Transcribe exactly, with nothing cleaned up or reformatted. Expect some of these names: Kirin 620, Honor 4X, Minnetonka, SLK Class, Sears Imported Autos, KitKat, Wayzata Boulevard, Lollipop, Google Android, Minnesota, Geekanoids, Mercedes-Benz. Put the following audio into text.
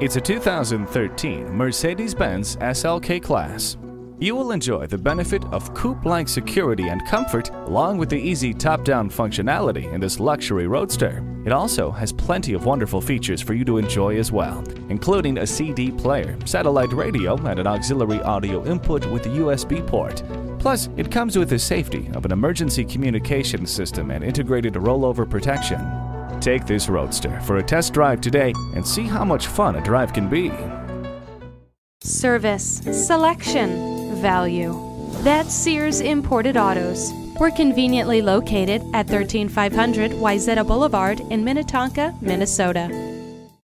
It's a two thousand thirteen Mercedes-Benz S L K Class. You will enjoy the benefit of coupe-like security and comfort along with the easy top-down functionality in this luxury roadster. It also has plenty of wonderful features for you to enjoy as well, including a C D player, satellite radio, and an auxiliary audio input with a U S B port. Plus, it comes with the safety of an emergency communication system and integrated rollover protection. Take this roadster for a test drive today and see how much fun a drive can be. Service, selection, value. That's Sears Imported Autos. We're conveniently located at thirteen five hundred Wayzata Boulevard in Minnetonka, Minnesota.